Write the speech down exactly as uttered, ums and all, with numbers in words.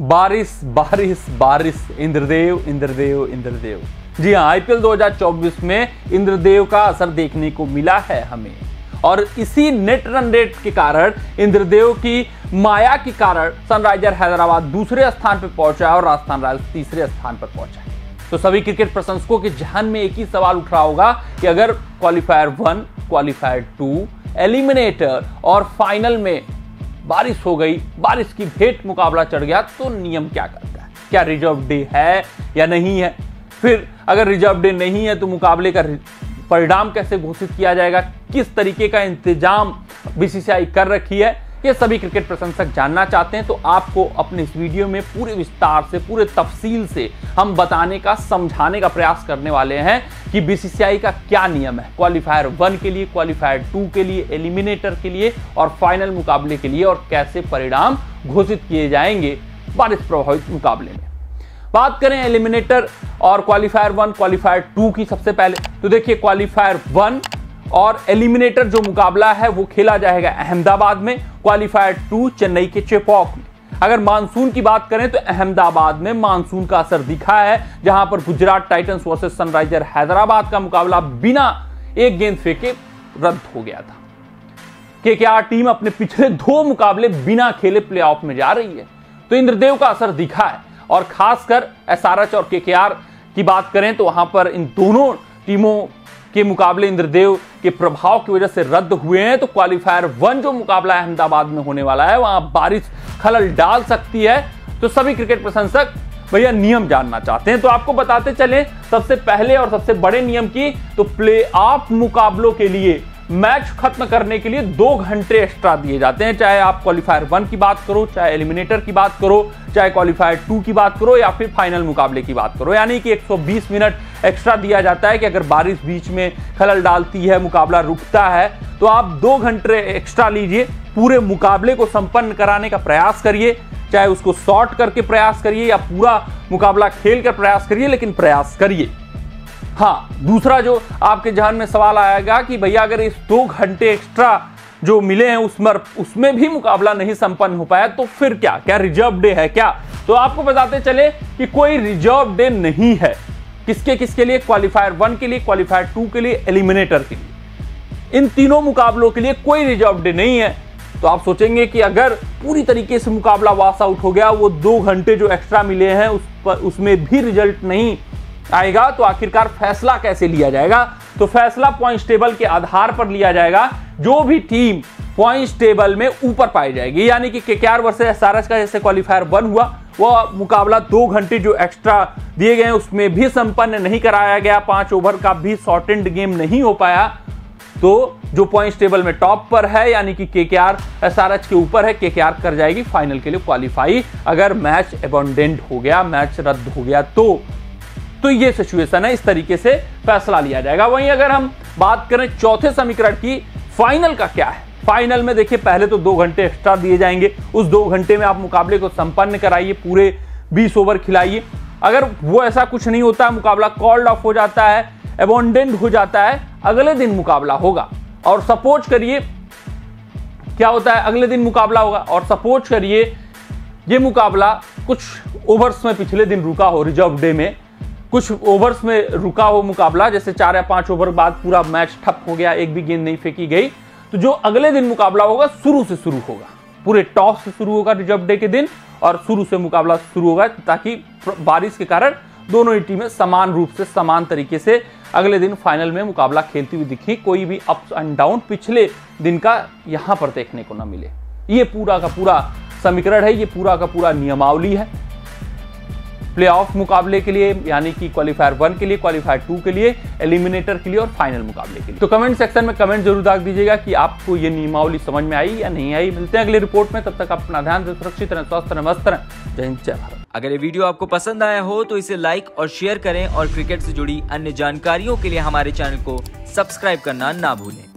बारिश बारिश बारिश, इंद्रदेव इंद्रदेव इंद्रदेव। जी हाँ, आईपीएल दो हज़ार चौबीस में इंद्रदेव का असर देखने को मिला है हमें, और इसी नेट रन रेट के कारण, इंद्रदेव की माया के कारण सनराइजर हैदराबाद दूसरे स्थान पर पहुंचा और राजस्थान रॉयल्स तीसरे स्थान पर पहुंचा। तो सभी क्रिकेट प्रशंसकों के जहन में एक ही सवाल उठ रहा होगा कि अगर qualifier one, qualifier two, eliminator और फाइनल में बारिश हो गई, बारिश की भेंट मुकाबला चढ़ गया, तो नियम क्या करता है? क्या रिजर्व डे है या नहीं है? फिर अगर रिजर्व डे नहीं है तो मुकाबले का परिणाम कैसे घोषित किया जाएगा? किस तरीके का इंतजाम बीसीसीआई कर रखी है? ये सभी क्रिकेट प्रशंसक जानना चाहते हैं, तो आपको अपने इस वीडियो में पूरे विस्तार से, पूरे तफसील से हम बताने का, समझाने का प्रयास करने वाले हैं कि बीसीसीआई का क्या नियम है क्वालिफायर वन के लिए, क्वालिफायर टू के लिए, एलिमिनेटर के लिए और फाइनल मुकाबले के लिए, और कैसे परिणाम घोषित किए जाएंगे बारिश प्रभावित मुकाबले में। बात करें एलिमिनेटर और क्वालिफायर वन, क्वालिफायर टू की सबसे पहले, तो देखिए क्वालिफायर वन और एलिमिनेटर जो मुकाबला है वो खेला जाएगा अहमदाबाद में, क्वालिफायर टू चेन्नई के चेपौक में। अगर मानसून की बात करें तो अहमदाबाद में मानसून का असर दिखा है, जहां पर Gujarat Titans versus Sunriser Hyderabad का मुकाबला बिना एक गेंद फेंके रद्द हो गया था। केकेआर टीम अपने पिछले दो मुकाबले बिना खेले प्लेऑफ में जा रही है, तो इंद्रदेव का असर दिखा है। और खासकर एसआरएच और केकेआर की बात करें तो वहां पर इन दोनों टीमों के मुकाबले इंद्रदेव के प्रभाव की वजह से रद्द हुए हैं। तो क्वालिफायर वन जो मुकाबला अहमदाबाद में होने वाला है, वहां बारिश खलल डाल सकती है। तो सभी क्रिकेट प्रशंसक भैया नियम जानना चाहते हैं, तो आपको बताते चलें सबसे पहले और सबसे बड़े नियम की, तो प्लेऑफ मुकाबलों के लिए मैच खत्म करने के लिए दो घंटे एक्स्ट्रा दिए जाते हैं। चाहे आप क्वालिफायर वन की बात करो, चाहे एलिमिनेटर की बात करो, चाहे क्वालिफायर टू की बात करो, या फिर फाइनल मुकाबले की बात करो, यानी कि एक सौ बीस मिनट एक्स्ट्रा दिया जाता है कि अगर बारिश बीच में खलल डालती है, मुकाबला रुकता है, तो आप दो घंटे एक्स्ट्रा लीजिए, पूरे मुकाबले को संपन्न कराने का प्रयास करिए। चाहे उसको शॉर्ट करके प्रयास करिए या पूरा मुकाबला खेल कर प्रयास करिए, लेकिन प्रयास करिए। हाँ, दूसरा जो आपके जहन में सवाल आएगा कि भैया अगर इस दो घंटे एक्स्ट्रा जो मिले हैं उसमें उसमें भी मुकाबला नहीं संपन्न हो पाया तो फिर क्या क्या रिजर्व डे है क्या? तो आपको बताते चले कि कोई रिजर्व डे नहीं है। किसके किसके लिए? क्वालिफायर वन के लिए, क्वालिफायर टू के लिए, एलिमिनेटर के लिए। इन तीनों मुकाबलों के लिए कोई रिजर्व डे नहीं है। तो आप सोचेंगे कि अगर पूरी तरीके से मुकाबला वाश आउट हो गया, वो दो घंटे जो एक्स्ट्रा मिले हैं उस पर उसमें भी रिजल्ट नहीं आएगा, तो आखिरकार फैसला कैसे लिया जाएगा? तो फैसला पॉइंट्स टेबल के आधार पर लिया जाएगा। जो भी टीम पॉइंट्स टेबल में ऊपर पाई जाएगी, यानी कि केकेआर वर्सेस एसआरएच का जैसे क्वालिफायर वन हुआ, वह मुकाबला दो घंटे जो एक्स्ट्रा दिए गए उसमें भी संपन्न नहीं कराया गया, पांच ओवर का भी शॉर्ट एंड गेम नहीं हो पाया, तो जो पॉइंट्स टेबल में टॉप पर है यानी कि केकेआर एसआरएच के ऊपर है, केकेआर कर जाएगी फाइनल के लिए क्वालिफाई। अगर मैच एबंडेंट हो गया, मैच रद्द हो गया, तो तो ये सिचुएशन है, इस तरीके से फैसला लिया जाएगा। वहीं अगर हम बात करें चौथे समीकरण की, फाइनल का क्या है? फाइनल में देखिए पहले तो दो घंटे एक्स्ट्रा दिए जाएंगे, उस दो घंटे में आप मुकाबले को संपन्न कराइए, पूरे बीस ओवर खिलाइए। अगर वो ऐसा कुछ नहीं होता, मुकाबला कॉल्ड ऑफ हो जाता है, एबंडेंट हो जाता है, अगले दिन मुकाबला होगा। और सपोज करिए क्या होता है, अगले दिन मुकाबला होगा और सपोज करिए ये मुकाबला कुछ ओवर्स में पिछले दिन रुका हो, रिजर्व डे में कुछ ओवर्स में रुका हो मुकाबला, जैसे चार या पांच ओवर बाद पूरा मैच ठप हो गया, एक भी गेंद नहीं फेंकी गई, तो जो अगले दिन मुकाबला होगा शुरू से शुरू होगा, पूरे टॉस से शुरू होगा रिजर्व डे के दिन, और शुरू से मुकाबला शुरू होगा, ताकि बारिश के कारण दोनों ही टीमें समान रूप से, समान तरीके से अगले दिन फाइनल में मुकाबला खेलती हुई दिखी, कोई भी अप्स एंड डाउन पिछले दिन का यहाँ पर देखने को ना मिले। ये पूरा का पूरा समीकरण है, ये पूरा का पूरा नियमावली है प्लेऑफ मुकाबले के लिए, यानी कि क्वालिफायर वन के लिए, क्वालिफायर टू के लिए, एलिमिनेटर के लिए और फाइनल मुकाबले के लिए। तो कमेंट सेक्शन में कमेंट जरूर डाल दीजिएगा कि आपको ये नियमावली समझ में आई या नहीं आई। मिलते हैं अगले रिपोर्ट में, तब तक आप अपना ध्यान रखें, सुरक्षित रहें, स्वस्थ रहें, मस्त रहें। जय हिंद, जय भारत। अगर ये वीडियो आपको पसंद आया हो तो इसे लाइक और शेयर करें, और क्रिकेट से जुड़ी अन्य जानकारियों के लिए हमारे चैनल को सब्सक्राइब करना ना भूलें।